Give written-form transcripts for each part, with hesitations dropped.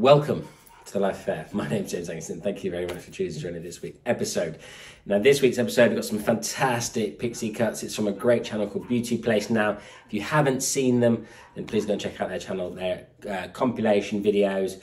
Welcome to The Life Fair. My name's James Ankinson. Thank you very much for choosing to join me this week's episode. Now, this week's episode, we've got some fantastic pixie cuts. It's from a great channel called Beauty Place Now. If you haven't seen them, then please go and check out their channel. They're compilation videos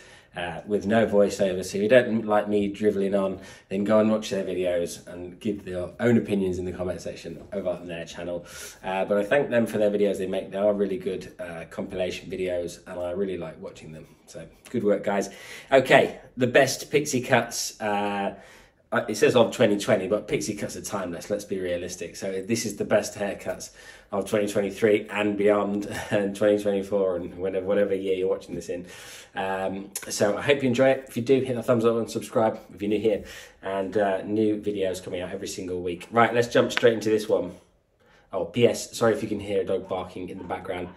with no voiceover. So if you don't like me driveling on, then go and watch their videos and give your own opinions in the comment section over on their channel. But I thank them for their videos they make. They are really good compilation videos and I really like watching them. So good work, guys. Okay, the best pixie cuts. It says of 2020, but pixie cuts are timeless, let's be realistic. So this is the best haircuts of 2023 and beyond, and 2024 and whatever year you're watching this in. So I hope you enjoy it. If you do, hit the thumbs up and subscribe if you're new here, and new videos coming out every single week. Right, let's jump straight into this one. Oh, PS, sorry if you can hear a dog barking in the background.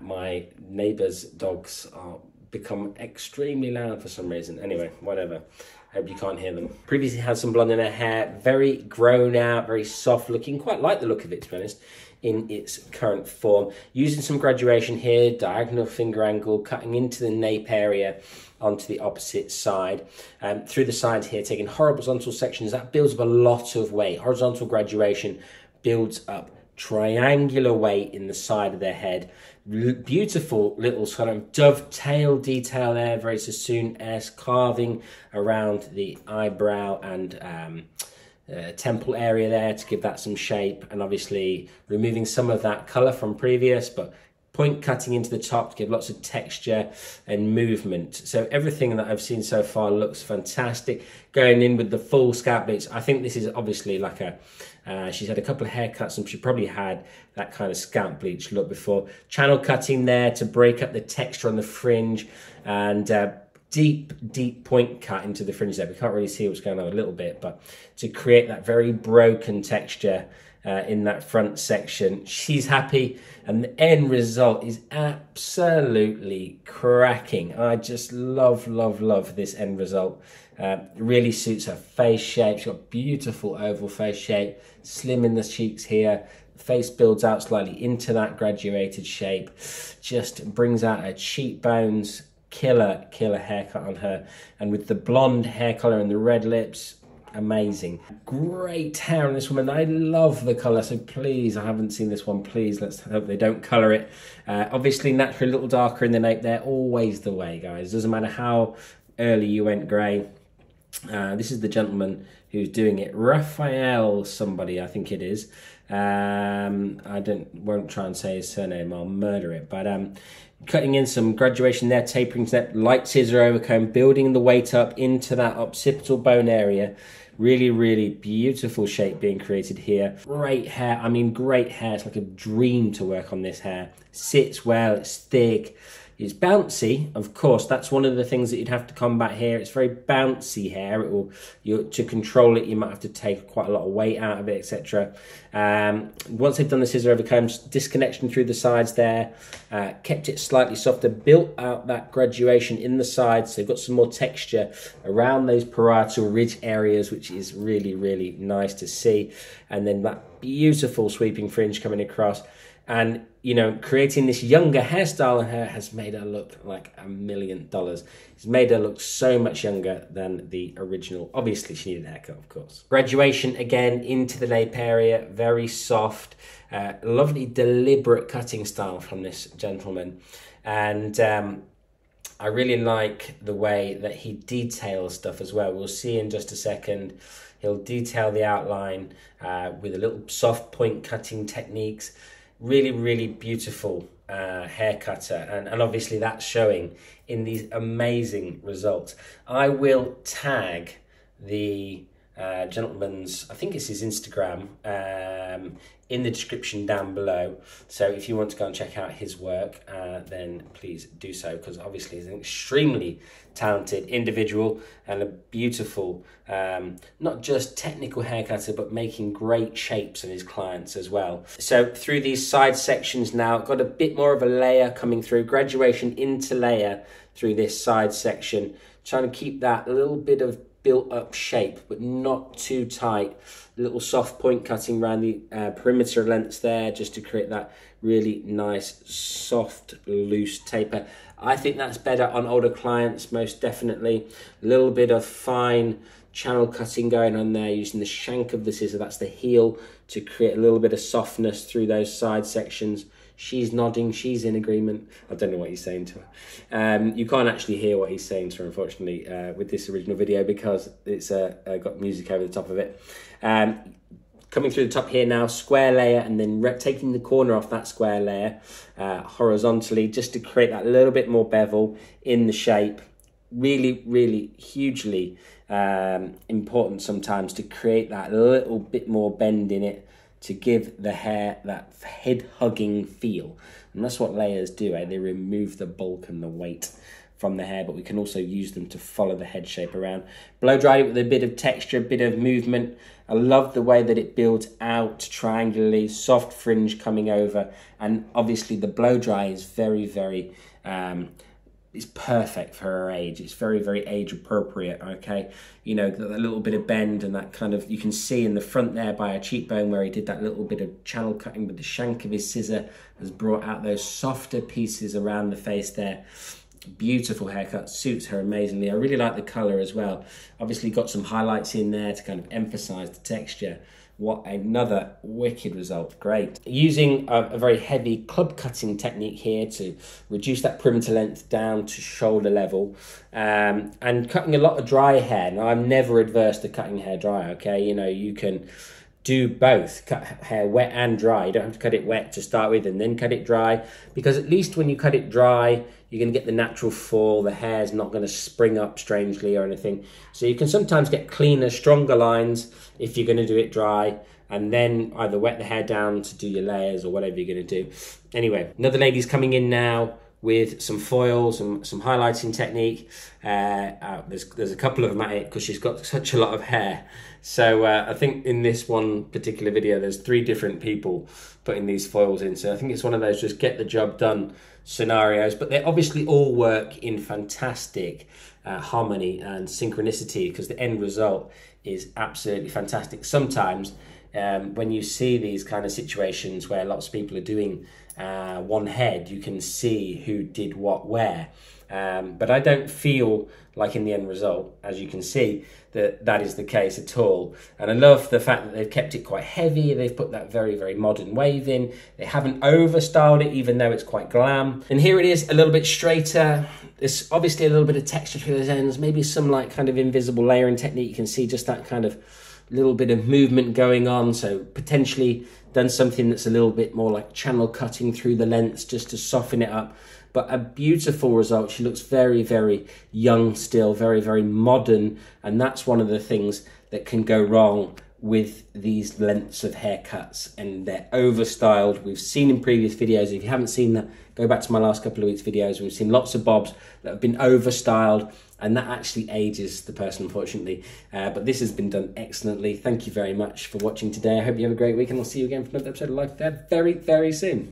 My neighbour's dogs are become extremely loud for some reason. Anyway, whatever. I hope you can't hear them. Previously had some blonde in her hair, very grown out, very soft looking, quite like the look of it, to be honest, in its current form. Using some graduation here, diagonal finger angle, cutting into the nape area onto the opposite side. Through the sides here, taking horizontal sections, that builds up a lot of weight. Horizontal graduation builds up triangular weight in the side of their head. Beautiful little sort of dovetail detail there, very Sassoon-esque, carving around the eyebrow and temple area there to give that some shape, and obviously removing some of that colour from previous, but point cutting into the top to give lots of texture and movement. So everything that I've seen so far looks fantastic. Going in with the full scalp bleach, I think this is obviously like a, she's had a couple of haircuts and she probably had that kind of scalp bleach look before. Channel cutting there to break up the texture on the fringe, and deep point cut into the fringe there. We can't really see what's going on a little bit, but to create that very broken texture in that front section. She's happy, and the end result is absolutely cracking. I just love this end result. Really suits her face shape. She's got beautiful oval face shape, slim in the cheeks here. Face builds out slightly into that graduated shape. Just brings out her cheekbones. Killer haircut on her, and with the blonde hair color and the red lips, amazing. Great hair on this woman. I love the color, so please, I haven't seen this one, please let's hope they don't color it. Obviously naturally a little darker in the nape there, always the way, guys. Doesn't matter how early you went gray. This is the gentleman who's doing it, Raphael somebody, I think it is. I won't try and say his surname, I'll murder it. But cutting in some graduation there, tapering to that light scissor overcomb, building the weight up into that occipital bone area. Really beautiful shape being created here. Great hair, I mean great hair. It's like a dream to work on this hair. Sits well, it's thick. It's bouncy, of course. That's one of the things that you'd have to combat here. It's very bouncy hair. It will, to control it, you might have to take quite a lot of weight out of it, etc. Once they've done the scissor over combs, disconnection through the sides there, kept it slightly softer, built out that graduation in the sides. So they've got some more texture around those parietal ridge areas, which is really nice to see. And then that beautiful sweeping fringe coming across. And, you know, creating this younger hairstyle in her has made her look like $1,000,000. It's made her look so much younger than the original. Obviously, she needed a haircut, of course. Graduation, again, into the nape area, very soft. Lovely, deliberate cutting style from this gentleman. And I really like the way that he details stuff as well. We'll see in just a second. He'll detail the outline with a little soft point cutting techniques. Really beautiful hair cutter, and obviously that's showing in these amazing results. I will tag the gentleman's, I think it's his Instagram, in the description down below. So if you want to go and check out his work, then please do so, because obviously he's an extremely talented individual and a beautiful, not just technical haircutter, but making great shapes on his clients as well. So through these side sections now, got a bit more of a layer coming through, graduation into layer through this side section, trying to keep that little bit of built up shape, but not too tight. A little soft point cutting around the perimeter lengths there, just to create that really nice, soft, loose taper. I think that's better on older clients, most definitely. A little bit of fine channel cutting going on there, using the shank of the scissor, that's the heel, to create a little bit of softness through those side sections. She's nodding, she's in agreement. I don't know what he's saying to her. You can't actually hear what he's saying to her, unfortunately, with this original video, because it's got music over the top of it. Coming through the top here now, square layer, and then taking the corner off that square layer horizontally, just to create that little bit more bevel in the shape. Really, really hugely important sometimes to create that little bit more bend in it, to give the hair that head-hugging feel. And that's what layers do, eh? They remove the bulk and the weight from the hair, but we can also use them to follow the head shape around. Blow-dried it with a bit of texture, a bit of movement. I love the way that it builds out triangularly, soft fringe coming over, and obviously the blow-dry is very, very... It's perfect for her age. It's very, very age appropriate, okay? You know, that little bit of bend and that kind of, you can see in the front there by her cheekbone where he did that little bit of channel cutting with the shank of his scissor, has brought out those softer pieces around the face there. Beautiful haircut, suits her amazingly. I really like the color as well. Obviously got some highlights in there to kind of emphasize the texture. What another wicked result, great. Using a very heavy club cutting technique here to reduce that perimeter length down to shoulder level, and cutting a lot of dry hair. Now, I'm never adverse to cutting hair dry, okay? You know, you can do both, cut hair wet and dry. You don't have to cut it wet to start with and then cut it dry, because at least when you cut it dry, you're going to get the natural fall. The hair's not going to spring up strangely or anything. So you can sometimes get cleaner, stronger lines if you're going to do it dry, and then either wet the hair down to do your layers or whatever you're going to do. Anyway, another lady's coming in now with some foils and some highlighting technique. There's a couple of them at it because she's got such a lot of hair. So I think in this one particular video, there's 3 different people putting these foils in. So I think it's one of those just get the job done scenarios, but they obviously all work in fantastic harmony and synchronicity, because the end result is absolutely fantastic. Sometimes when you see these kind of situations where lots of people are doing one head, you can see who did what where. But I don't feel like in the end result, as you can see, that is the case at all. And I love the fact that they've kept it quite heavy. They've put that very, very modern wave in. They haven't overstyled it, even though it's quite glam. And here it is, a little bit straighter. There's obviously a little bit of texture through those ends, maybe some like kind of invisible layering technique. You can see just that kind of little bit of movement going on, so potentially done something that's a little bit more like channel cutting through the lengths just to soften it up. But a beautiful result. She looks very, very young still, very, very modern, and that's one of the things that can go wrong with these lengths of haircuts, and they're overstyled. We've seen in previous videos, if you haven't seen that, go back to my last couple of weeks videos. We've seen lots of bobs that have been overstyled, and that actually ages the person, unfortunately. But this has been done excellently. Thank you very much for watching today. I hope you have a great week, and I'll see you again for another episode of Life There very, very soon.